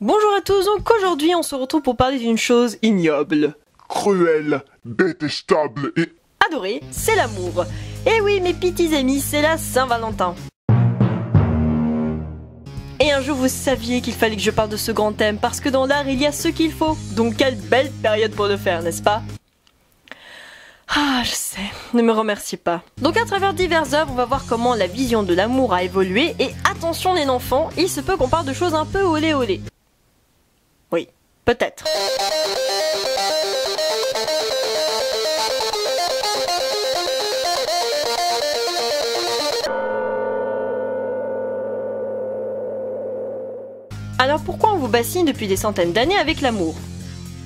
Bonjour à tous, donc aujourd'hui on se retrouve pour parler d'une chose ignoble, cruelle, détestable et adorée, c'est l'amour. Et oui mes petits amis, c'est la Saint-Valentin. Et un jour vous saviez qu'il fallait que je parle de ce grand thème parce que dans l'art il y a ce qu'il faut, donc quelle belle période pour le faire, n'est-ce pas? Ah, je sais, ne me remerciez pas. Donc à travers diverses œuvres, on va voir comment la vision de l'amour a évolué, et attention les enfants, il se peut qu'on parle de choses un peu olé olé. Oui, peut-être. Alors pourquoi on vous bassine depuis des centaines d'années avec l'amour ?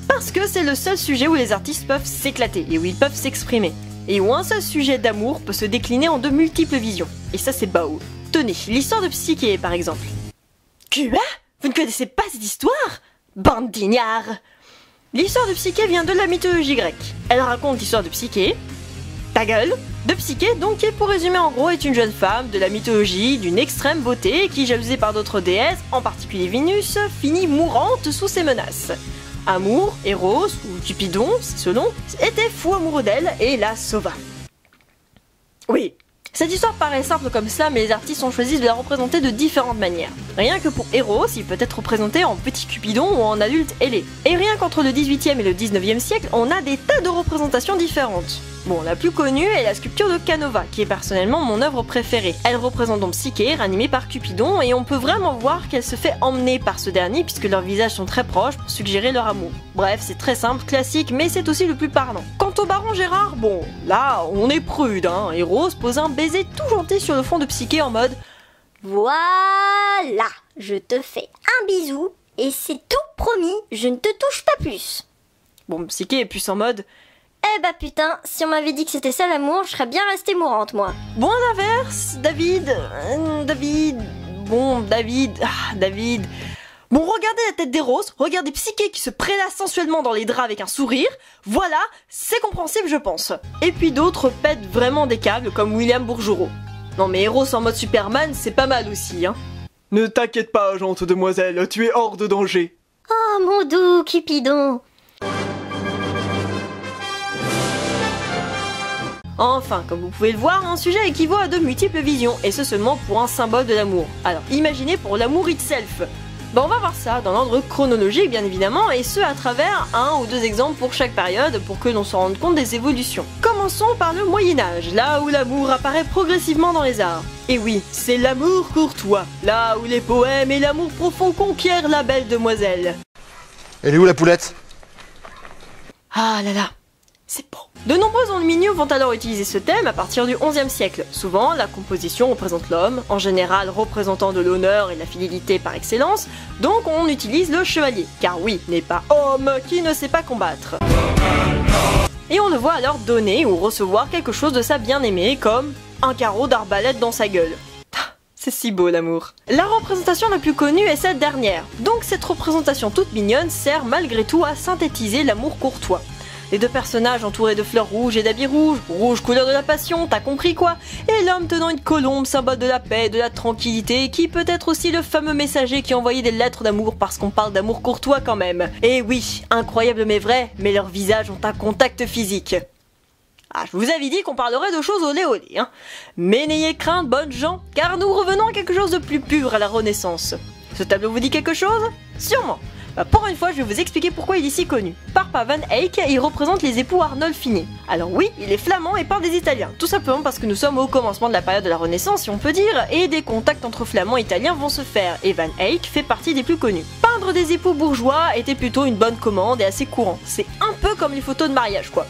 Parce que c'est le seul sujet où les artistes peuvent s'éclater et où ils peuvent s'exprimer. Et où un seul sujet d'amour peut se décliner en de multiples visions. Et ça c'est bao. Tenez, l'histoire de Psyché par exemple. Quoi ? Vous ne connaissez pas cette histoire ? Bande d'ignares ! L'histoire de Psyché vient de la mythologie grecque. Elle raconte l'histoire de Psyché, ta gueule, de Psyché donc qui pour résumer en gros est une jeune femme de la mythologie d'une extrême beauté qui jalousée par d'autres déesses, en particulier Vénus, finit mourante sous ses menaces. Amour, Éros ou Cupidon, selon, était fou amoureux d'elle et la sauva. Oui, cette histoire paraît simple comme ça, mais les artistes ont choisi de la représenter de différentes manières. Rien que pour Éros, il peut être représenté en petit Cupidon ou en adulte ailé. Et rien qu'entre le 18e et le 19e siècle, on a des tas de représentations différentes. Bon, la plus connue est la sculpture de Canova, qui est personnellement mon œuvre préférée. Elle représente donc Psyché, ranimée par Cupidon, et on peut vraiment voir qu'elle se fait emmener par ce dernier puisque leurs visages sont très proches pour suggérer leur amour. Bref, c'est très simple, classique, mais c'est aussi le plus parlant. Quant au baron Gérard, bon, là, on est prude, hein, et Rose pose un baiser tout gentil sur le fond de Psyché en mode « Voilà, je te fais un bisou, et c'est tout promis, je ne te touche pas plus !» Bon, Psyché est plus en mode « Eh bah putain, si on m'avait dit que c'était ça l'amour, je serais bien restée mourante, moi. » Bon, à l'inverse, David... Bon, regardez la tête d'Eros, regardez Psyché qui se prélasse sensuellement dans les draps avec un sourire. Voilà, c'est compréhensible, je pense. Et puis d'autres pètent vraiment des câbles, comme William Bouguereau. Non mais Eros en mode Superman, c'est pas mal aussi, hein. Ne t'inquiète pas, gentille demoiselle, tu es hors de danger. Oh, mon doux Cupidon. Enfin, comme vous pouvez le voir, un sujet équivaut à de multiples visions, et ce seulement pour un symbole de l'amour. Alors, imaginez pour l'amour itself. Ben, on va voir ça dans l'ordre chronologique, bien évidemment, et ce à travers un ou deux exemples pour chaque période, pour que l'on se rende compte des évolutions. Commençons par le Moyen-Âge, là où l'amour apparaît progressivement dans les arts. Et oui, c'est l'amour courtois, là où les poèmes et l'amour profond conquièrent la belle demoiselle. Elle est où la poulette? Ah là là, c'est beau. De nombreux enlumineux vont alors utiliser ce thème à partir du XIe siècle. Souvent, la composition représente l'homme, en général représentant de l'honneur et de la fidélité par excellence, donc on utilise le chevalier, car oui, n'est pas homme qui ne sait pas combattre. Et on le voit alors donner ou recevoir quelque chose de sa bien-aimée, comme un carreau d'arbalète dans sa gueule. C'est si beau l'amour. La représentation la plus connue est cette dernière, donc cette représentation toute mignonne sert malgré tout à synthétiser l'amour courtois. Les deux personnages entourés de fleurs rouges et d'habits rouges, rouge couleur de la passion, t'as compris quoi? Et l'homme tenant une colombe, symbole de la paix et de la tranquillité, qui peut être aussi le fameux messager qui envoyait des lettres d'amour parce qu'on parle d'amour courtois quand même. Et oui, incroyable mais vrai, mais leurs visages ont un contact physique. Ah, je vous avais dit qu'on parlerait de choses olé olé, hein. Mais n'ayez crainte, bonnes gens, car nous revenons à quelque chose de plus pur à la Renaissance. Ce tableau vous dit quelque chose? Sûrement. Bah pour une fois, je vais vous expliquer pourquoi il est si connu. Peint par Van Eyck, il représente les époux Arnolfini. Alors oui, il est flamand et peint des Italiens, tout simplement parce que nous sommes au commencement de la période de la Renaissance, si on peut dire, et des contacts entre flamands et italiens vont se faire, et Van Eyck fait partie des plus connus. Peindre des époux bourgeois était plutôt une bonne commande et assez courant. C'est un peu comme les photos de mariage, quoi.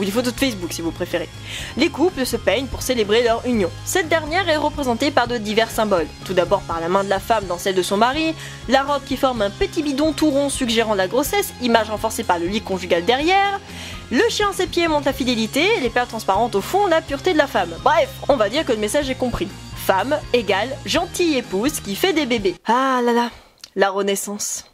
Ou les photos de Facebook, si vous préférez. Les couples se peignent pour célébrer leur union. Cette dernière est représentée par de divers symboles. Tout d'abord par la main de la femme dans celle de son mari, la robe qui forme un petit bidon tout rond suggérant la grossesse, image renforcée par le lit conjugal derrière, le chien à ses pieds montre la fidélité, les perles transparentes au fond, la pureté de la femme. Bref, on va dire que le message est compris. Femme égale gentille épouse qui fait des bébés. Ah là là, la Renaissance.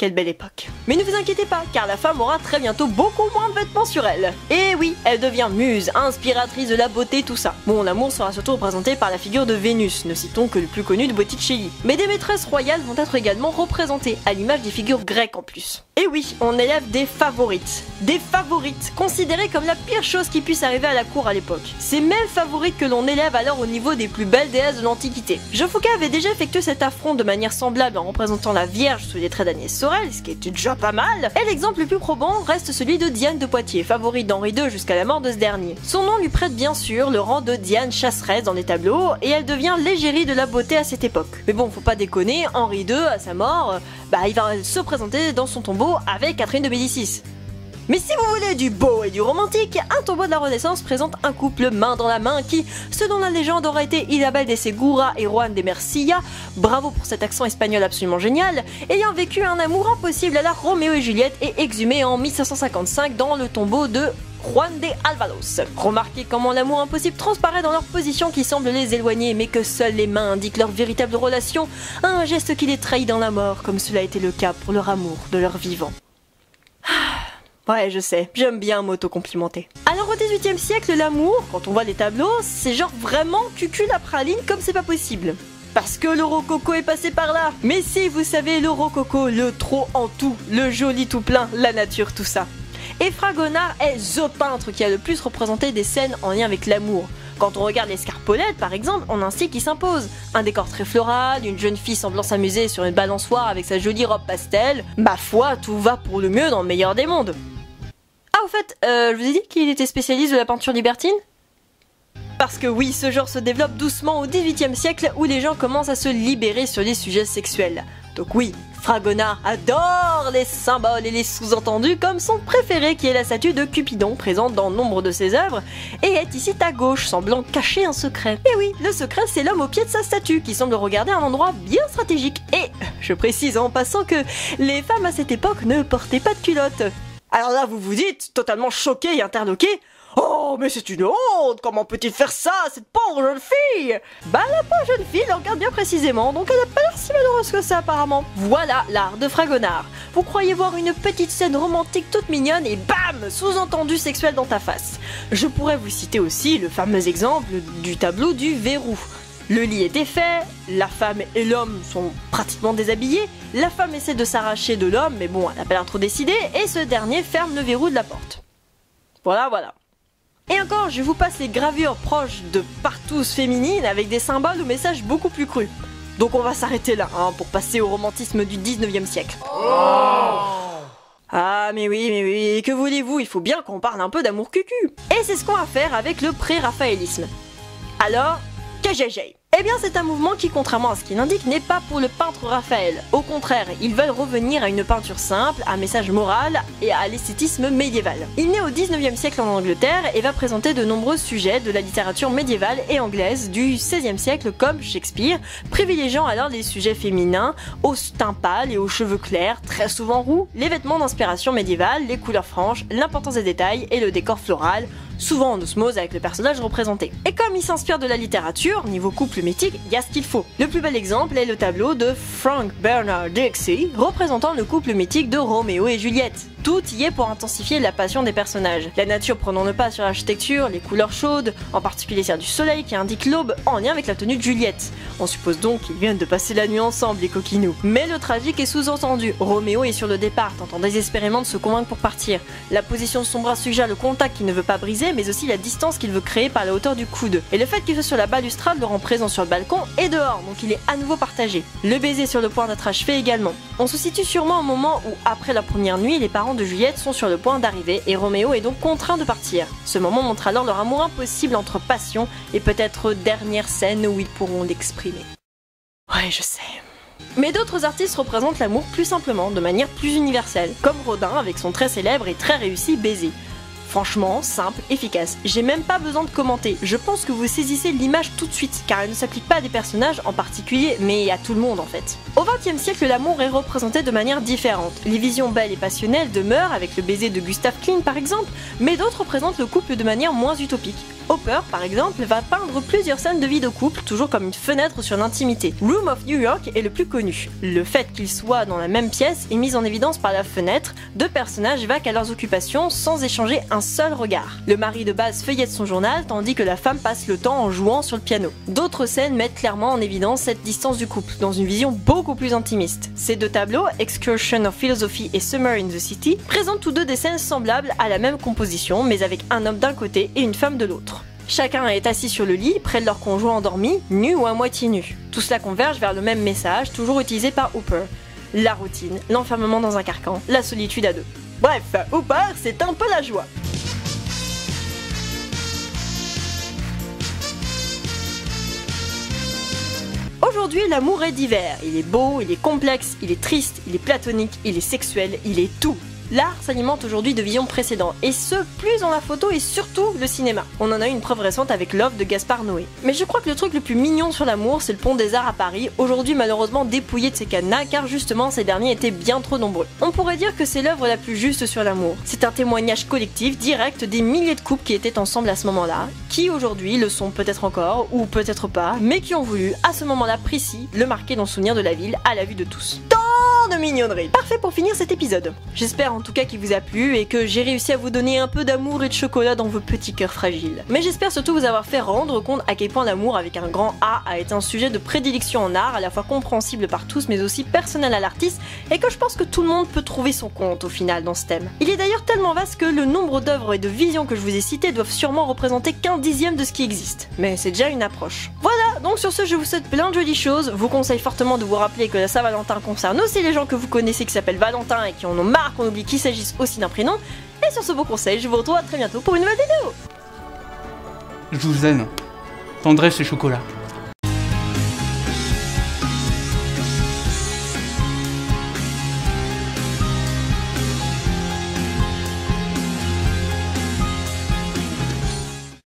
Quelle belle époque. Mais ne vous inquiétez pas, car la femme aura très bientôt beaucoup moins de vêtements sur elle. Et oui, elle devient muse, inspiratrice de la beauté, tout ça. Bon, l'amour sera surtout représenté par la figure de Vénus, ne citons que le plus connu de Botticelli. Mais des maîtresses royales vont être également représentées, à l'image des figures grecques en plus. Et oui, on élève des favorites. Des favorites, considérées comme la pire chose qui puisse arriver à la cour à l'époque. Ces mêmes favorites que l'on élève alors au niveau des plus belles déesses de l'Antiquité. Jean Foucault avait déjà effectué cet affront de manière semblable en représentant la Vierge sous les traits d'Agnès Sorel, ce qui était déjà pas mal. Et l'exemple le plus probant reste celui de Diane de Poitiers, favorite d'Henri II jusqu'à la mort de ce dernier. Son nom lui prête bien sûr le rang de Diane chasseresse dans les tableaux, et elle devient l'égérie de la beauté à cette époque. Mais bon, faut pas déconner, Henri II, à sa mort, il va se présenter dans son tombeau avec Catherine de Médicis. Mais si vous voulez du beau et du romantique, un tombeau de la Renaissance présente un couple main dans la main qui, selon la légende, aurait été Isabelle de Segura et Juan de Mercilla, bravo pour cet accent espagnol absolument génial, ayant vécu un amour impossible à la Roméo et Juliette et exhumé en 1555 dans le tombeau de Juan de Alvalos. Remarquez comment l'amour impossible transparaît dans leur position qui semble les éloigner, mais que seules les mains indiquent leur véritable relation, un geste qui les trahit dans la mort, comme cela a été le cas pour leur amour de leur vivant. Ouais, je sais, j'aime bien m'auto-complimenter. Alors au XVIIIe siècle, l'amour, quand on voit les tableaux, c'est genre vraiment cucul la praline comme c'est pas possible. Parce que le rococo est passé par là. Mais si, vous savez, le rococo, le trop en tout, le joli tout plein, la nature, tout ça. Et Fragonard est the peintre qui a le plus représenté des scènes en lien avec l'amour. Quand on regarde l'Escarpolette par exemple, on a un style qui s'impose. Un décor très floral, une jeune fille semblant s'amuser sur une balançoire avec sa jolie robe pastel. Ma foi, tout va pour le mieux dans le meilleur des mondes. Ah, au fait, je vous ai dit qu'il était spécialiste de la peinture libertine ? Parce que oui, ce genre se développe doucement au XVIIIe siècle où les gens commencent à se libérer sur les sujets sexuels. Donc oui, Fragonard adore les symboles et les sous-entendus comme son préféré qui est la statue de Cupidon présente dans nombre de ses œuvres et est ici à gauche, semblant cacher un secret. Et oui, le secret c'est l'homme au pied de sa statue qui semble regarder un endroit bien stratégique. Et je précise en passant que les femmes à cette époque ne portaient pas de culotte. Alors là vous vous dites, totalement choqué et interloqué, « Oh mais c'est une honte, comment peut-il faire ça, cette pauvre jeune fille ?» Bah la pauvre jeune fille la regarde bien précisément, donc elle n'a pas l'air si malheureuse que ça apparemment. Voilà l'art de Fragonard. Vous croyez voir une petite scène romantique toute mignonne et bam, sous-entendu sexuel dans ta face. Je pourrais vous citer aussi le fameux exemple du tableau du verrou. Le lit est défait, la femme et l'homme sont pratiquement déshabillés, la femme essaie de s'arracher de l'homme, mais bon, elle n'a pas l'air trop décidée, et ce dernier ferme le verrou de la porte. Voilà, voilà. Et encore, je vous passe les gravures proches de partouzes féminines avec des symboles ou messages beaucoup plus crus. Donc on va s'arrêter là, hein, pour passer au romantisme du 19e siècle. Oh, ah mais oui, que voulez-vous, il faut bien qu'on parle un peu d'amour cucu. Et c'est ce qu'on va faire avec le pré-raphaélisme. Alors, KGG. Eh bien c'est un mouvement qui, contrairement à ce qu'il indique, n'est pas pour le peintre Raphaël. Au contraire, ils veulent revenir à une peinture simple, à un message moral et à l'esthétisme médiéval. Il naît au 19e siècle en Angleterre et va présenter de nombreux sujets de la littérature médiévale et anglaise du 16e siècle comme Shakespeare, privilégiant alors les sujets féminins, au teint pâle et aux cheveux clairs, très souvent roux, les vêtements d'inspiration médiévale, les couleurs franches, l'importance des détails et le décor floral, souvent en osmose avec le personnage représenté. Et comme il s'inspire de la littérature, niveau couple mythique, il y a ce qu'il faut. Le plus bel exemple est le tableau de Frank Bernard Dixie, représentant le couple mythique de Roméo et Juliette. Tout y est pour intensifier la passion des personnages. La nature prenant le pas sur l'architecture, les couleurs chaudes, en particulier celle du soleil qui indique l'aube en lien avec la tenue de Juliette. On suppose donc qu'ils viennent de passer la nuit ensemble, les coquinous. Mais le tragique est sous-entendu. Roméo est sur le départ, tentant désespérément de se convaincre pour partir. La position de son bras suggère le contact qu'il ne veut pas briser, mais aussi la distance qu'il veut créer par la hauteur du coude. Et le fait qu'il soit sur la balustrade le rend présent sur le balcon et dehors, donc il est à nouveau partagé. Le baiser sur le point d'être achevé également. On se situe sûrement au moment où, après la première nuit, les parents de Juliette sont sur le point d'arriver et Roméo est donc contraint de partir. Ce moment montre alors leur amour impossible entre passion et peut-être dernière scène où ils pourront l'exprimer. Ouais, je sais. Mais d'autres artistes représentent l'amour plus simplement, de manière plus universelle, comme Rodin avec son très célèbre et très réussi baiser. Franchement, simple, efficace. J'ai même pas besoin de commenter. Je pense que vous saisissez l'image tout de suite, car elle ne s'applique pas à des personnages en particulier, mais à tout le monde en fait. Au XXe siècle, l'amour est représenté de manière différente. Les visions belles et passionnelles demeurent, avec le baiser de Gustav Klimt par exemple, mais d'autres représentent le couple de manière moins utopique. Hopper, par exemple, va peindre plusieurs scènes de vie de couple, toujours comme une fenêtre sur l'intimité. Room of New York est le plus connu. Le fait qu'ils soient dans la même pièce est mis en évidence par la fenêtre, deux personnages vaquent à leurs occupations sans échanger un seul regard. Le mari de base feuillette son journal, tandis que la femme passe le temps en jouant sur le piano. D'autres scènes mettent clairement en évidence cette distance du couple, dans une vision beaucoup plus intimiste. Ces deux tableaux, Excursion of Philosophy et Summer in the City, présentent tous deux des scènes semblables à la même composition, mais avec un homme d'un côté et une femme de l'autre. Chacun est assis sur le lit, près de leur conjoint endormi, nu ou à moitié nu. Tout cela converge vers le même message, toujours utilisé par Hopper. La routine, l'enfermement dans un carcan, la solitude à deux. Bref, Hopper, c'est un peu la joie. Aujourd'hui, l'amour est divers. Il est beau, il est complexe, il est triste, il est platonique, il est sexuel, il est tout. L'art s'alimente aujourd'hui de visions précédentes, et ce, plus dans la photo et surtout le cinéma. On en a eu une preuve récente avec l'œuvre de Gaspard Noé. Mais je crois que le truc le plus mignon sur l'amour, c'est le Pont des Arts à Paris, aujourd'hui malheureusement dépouillé de ses cadenas car justement ces derniers étaient bien trop nombreux. On pourrait dire que c'est l'œuvre la plus juste sur l'amour. C'est un témoignage collectif, direct, des milliers de couples qui étaient ensemble à ce moment-là, qui aujourd'hui le sont peut-être encore, ou peut-être pas, mais qui ont voulu, à ce moment-là précis, le marquer dans le souvenir de la ville, à la vue de tous. De mignonnerie. Parfait pour finir cet épisode. J'espère en tout cas qu'il vous a plu et que j'ai réussi à vous donner un peu d'amour et de chocolat dans vos petits cœurs fragiles. Mais j'espère surtout vous avoir fait rendre compte à quel point l'amour avec un grand A a été un sujet de prédilection en art, à la fois compréhensible par tous mais aussi personnel à l'artiste, et que je pense que tout le monde peut trouver son compte au final dans ce thème. Il est d'ailleurs tellement vaste que le nombre d'œuvres et de visions que je vous ai citées doivent sûrement représenter qu'un dixième de ce qui existe. Mais c'est déjà une approche. Voilà, donc sur ce je vous souhaite plein de jolies choses, vous conseille fortement de vous rappeler que la Saint-Valentin concerne aussi les gens que vous connaissez qui s'appellent Valentin et qui en ont marre qu'on oublie qu'il s'agisse aussi d'un prénom. Et sur ce beau conseil, je vous retrouve à très bientôt pour une nouvelle vidéo. Je vous aime. Tendresse et chocolat.